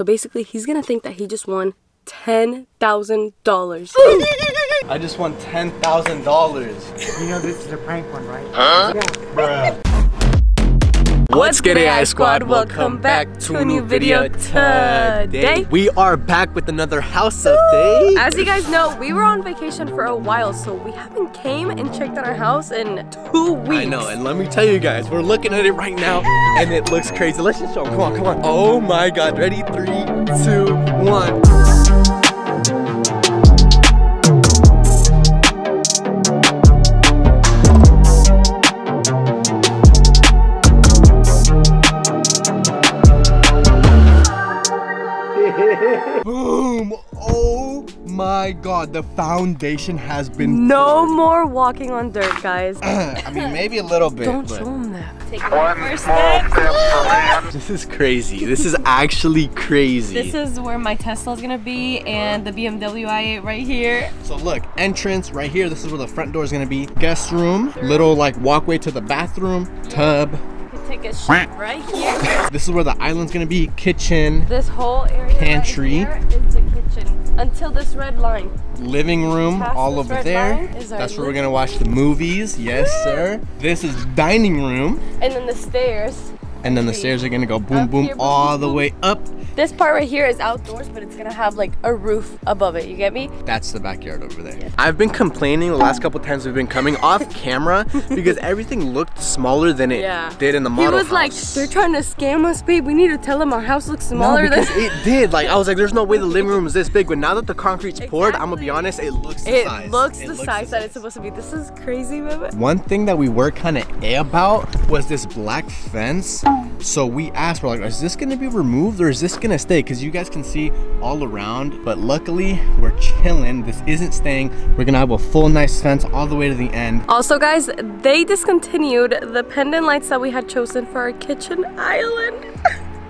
So basically, he's gonna think that he just won $10,000. I just won $10,000. You know this is a prank one, right? Huh? Yeah. What's good, AI Squad? Welcome back to a new video today. We are back with another house update. As you guys know, we were on vacation for a while, so we haven't came and checked on our house in 2 weeks. I know, and let me tell you guys, we're looking at it right now, and it looks crazy. Let's just show them. Come on, come on. Oh my God. Ready? 3, 2, 1. Boom! Oh my God, the foundation has been poured. More walking on dirt, guys. I mean, maybe a little bit. Don't show them that. Take one more step. This is crazy. This is actually crazy. This is where my Tesla is gonna be, and the BMW i8 right here. So look, entrance right here. This is where the front door is gonna be. Guest room, little like walkway to the bathroom, tub. Take a shit right here. This is where the island's gonna be. Kitchen. This whole area. Pantry. Right here is the kitchen until this red line. Living room, past all over there. That's where we're gonna watch the movies. Yes, sir. This is dining room. And then the stairs. And then the stairs are gonna go boom, boom, here, boom, all boom, the way up. This part right here is outdoors, but it's gonna have like a roof above it, you get me? That's the backyard over there. Yeah. I've been complaining the last couple times we've been coming off camera because everything looked smaller than it did in the model house. He was like, they're trying to scam us, babe. We need to tell them our house looks smaller than it did. Like, I was like, there's no way the living room is this big, but now that the concrete's poured, I'm gonna be honest, it looks the size. It looks the size that it's supposed to be. This is crazy, babe. One thing that we were kind of about was this black fence. So we asked, we're like, is this gonna be removed or is this gonna stay? Because you guys can see all around, but luckily we're chilling. This isn't staying. We're gonna have a full nice fence all the way to the end. Also guys, they discontinued the pendant lights that we had chosen for our kitchen island.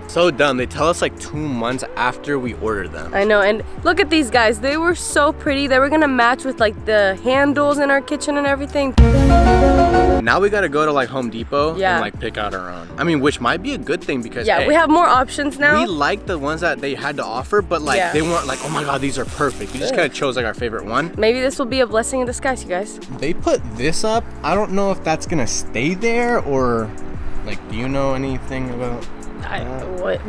So dumb. They tell us like 2 months after we ordered them. I know, and look at these guys. They were so pretty. They were gonna match with like the handles in our kitchen and everything. Now we gotta go to like Home Depot and like pick out our own. I mean, which might be a good thing because hey, we have more options now. We like the ones that they had to offer, but like they weren't like, oh my God, these are perfect. We just kind of chose like our favorite one. Maybe this will be a blessing in disguise, you guys. They put this up. I don't know if that's gonna stay there or like, do you know anything about?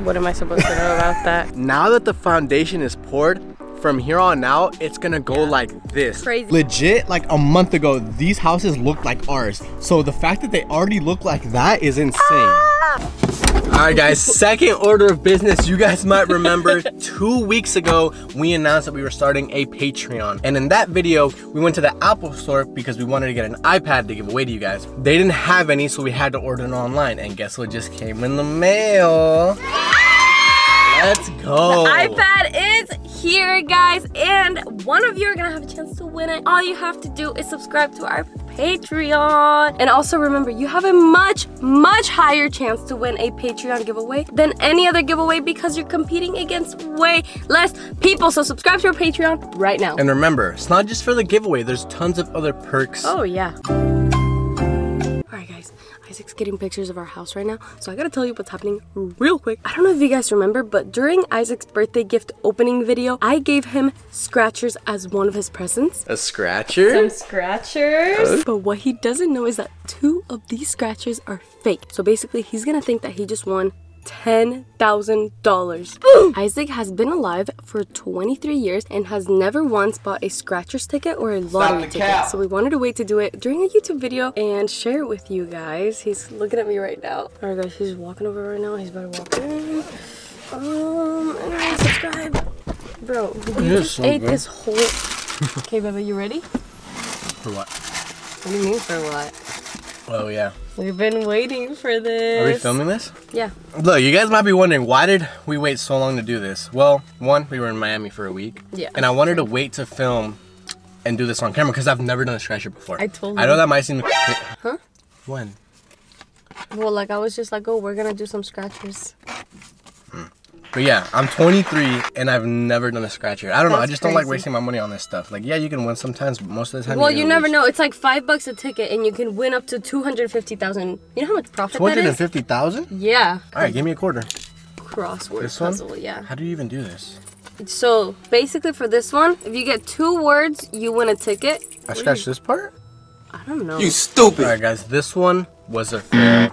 What am I supposed to know about that? Now that the foundation is poured, from here on out, it's gonna go like this. Crazy. Legit, like a month ago, these houses looked like ours. So the fact that they already look like that is insane. Ah! All right guys, second order of business. You guys might remember 2 weeks ago, we announced that we were starting a Patreon. And in that video, we went to the Apple store because we wanted to get an iPad to give away to you guys. They didn't have any, so we had to order it online. And guess what just came in the mail? Let's go. The iPad is here, guys. And one of you are gonna have a chance to win it. All you have to do is subscribe to our Patreon. And also remember, you have a much higher chance to win a Patreon giveaway than any other giveaway because you're competing against way less people. So subscribe to our Patreon right now. And remember, it's not just for the giveaway. There's tons of other perks. Oh yeah. All right guys, Isaac's getting pictures of our house right now, so I gotta tell you what's happening real quick. I don't know if you guys remember, but during Isaac's birthday gift opening video, I gave him scratchers as one of his presents. A scratcher? Some scratchers. Oh. But what he doesn't know is that 2 of these scratchers are fake. So basically, he's gonna think that he just won $10,000. Isaac has been alive for 23 years and has never once bought a scratcher's ticket or a lottery ticket. So we wanted to wait to do it during a YouTube video and share it with you guys. He's looking at me right now. All right guys, he's walking over right now. He's about to walk in. Anyway, subscribe. Bro, you just ate this whole... Okay, baby, you ready? For what? What do you mean for what? Oh yeah. We've been waiting for this. Are we filming this? Yeah. Look, you guys might be wondering, why did we wait so long to do this? Well, one, we were in Miami for a week. Yeah. And I wanted to wait to film and do this on camera because I've never done a scratcher before. I told you. I know that might seem... Huh? When? Well, like I was just like, oh, we're gonna do some scratchers. But yeah, I'm 23 and I've never done a scratcher. I don't know, I just don't like wasting my money on this stuff. Like, yeah, you can win sometimes, but most of the time you never know. It's like $5 a ticket and you can win up to $250,000. You know how much profit that is? $250,000? Yeah. All right, give me a quarter. crossword puzzle. Yeah. How do you even do this? So basically for this one, if you get 2 words, you win a ticket. I scratched this part? I don't know. You stupid. Alright guys, this one was a fail.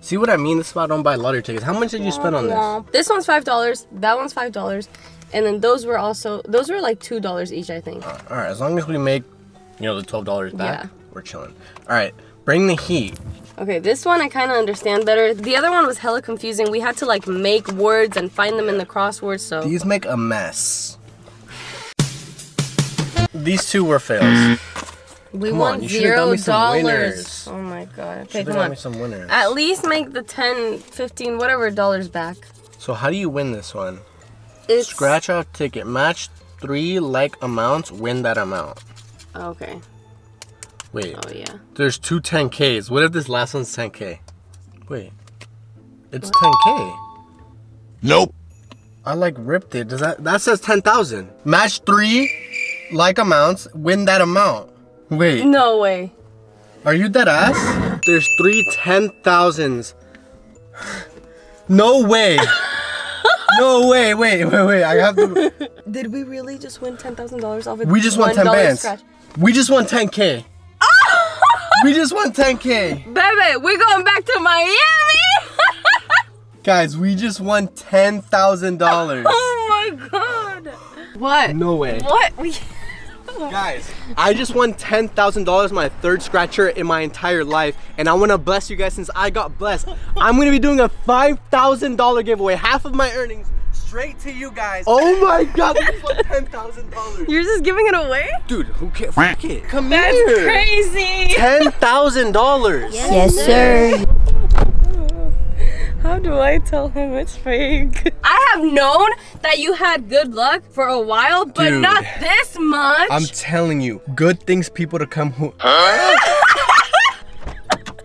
See what I mean? This is why I don't buy lottery tickets. How much did you spend on this? This one's $5, that one's $5, and then those were also, those were like $2 each, I think. Alright, as long as we make, you know, the $12 back, we're chilling. Alright, bring the heat. Okay, this one I kind of understand better. The other one was hella confusing. We had to like make words and find them in the crosswords, so. These make a mess. These two were fails. We won $0. Oh my god. Okay, come on. Me some winners. At least make the 10, 15, whatever dollars back. So how do you win this one? It's... Scratch out ticket. Match 3 like amounts. Win that amount. Okay. Wait. Oh yeah. There's two 10Ks. What if this last one's 10K? Wait. It's what? 10K. Nope. I like ripped it. Does that says 10,000. Match 3 like amounts. Win that amount. Wait. No way. Are you dead ass? There's 3 10,000s. No way. No way. Wait. I have to. Did we really just win $10,000 off it? We just won 10 bands. Scratch? We just won 10K. We just won 10K. Baby, we're going back to Miami. Guys, we just won $10,000. Oh my god. What? No way. What? We. Guys, I just won $10,000, my 3rd scratcher in my entire life, and I want to bless you guys since I got blessed. I'm going to be doing a $5,000 giveaway, half of my earnings straight to you guys. Oh my god, we just won $10,000. You're just giving it away? Dude, who cares? Fuck it. Come That's here. Crazy. $10,000. Yes, sir. How do I tell him it's fake? I have known that you had good luck for a while, but dude, not this much. I'm telling you, good things people to come who...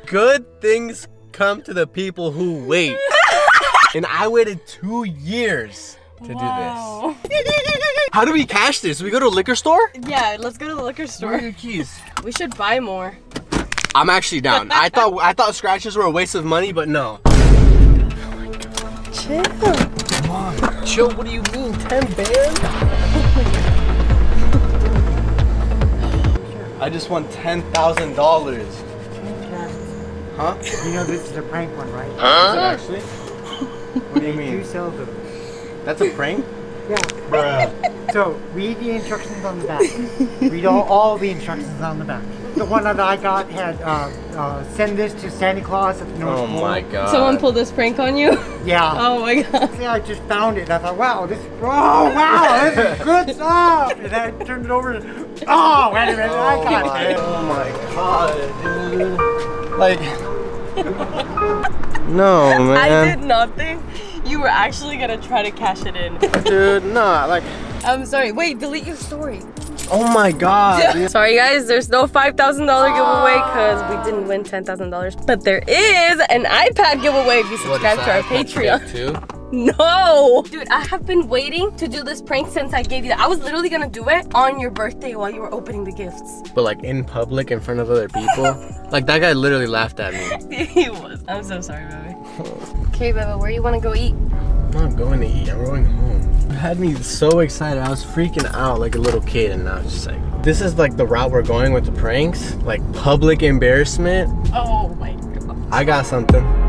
Good things come to the people who wait. And I waited 2 years to do this. How do we cash this? Do we go to a liquor store? Yeah, let's go to the liquor store. Where are your keys? We should buy more. I'm actually down. I thought scratches were a waste of money, but no. Chill. Come on. Chill, what do you mean? 10 bands? I just won $10,000. Huh? You know this is a prank one, right? Huh? Is it actually? What do you mean? You sell them. That's a prank? Yeah. Bruh. So, read the instructions on the back. Read all the instructions on the back. The one that I got had, send this to Santa Claus at the North Pole. Oh my god. Someone pulled this prank on you? Yeah. Oh my god. Yeah, I just found it. I thought, wow, this, oh wow, this is good stuff. And I turned it over and, oh, wait a minute, I got it. Oh my god, dude. Like. No, man. I did not think you were actually gonna try to cash it in. Dude, nah, like... I'm sorry, wait, delete your story. Oh my god. Sorry guys, there's no $5,000 giveaway because we didn't win $10,000. But there is an iPad giveaway if you subscribe to our Patreon. Too? No! Dude, I have been waiting to do this prank since I gave you that. I was literally gonna do it on your birthday while you were opening the gifts. But like in public, in front of other people? Like that guy literally laughed at me. He was. I'm so sorry, baby. Okay, baby, where you wanna go eat? I'm not going to eat, I'm going home. You had me so excited, I was freaking out like a little kid and I was just like, this is like the route we're going with the pranks? Like public embarrassment? Oh my god. I got something.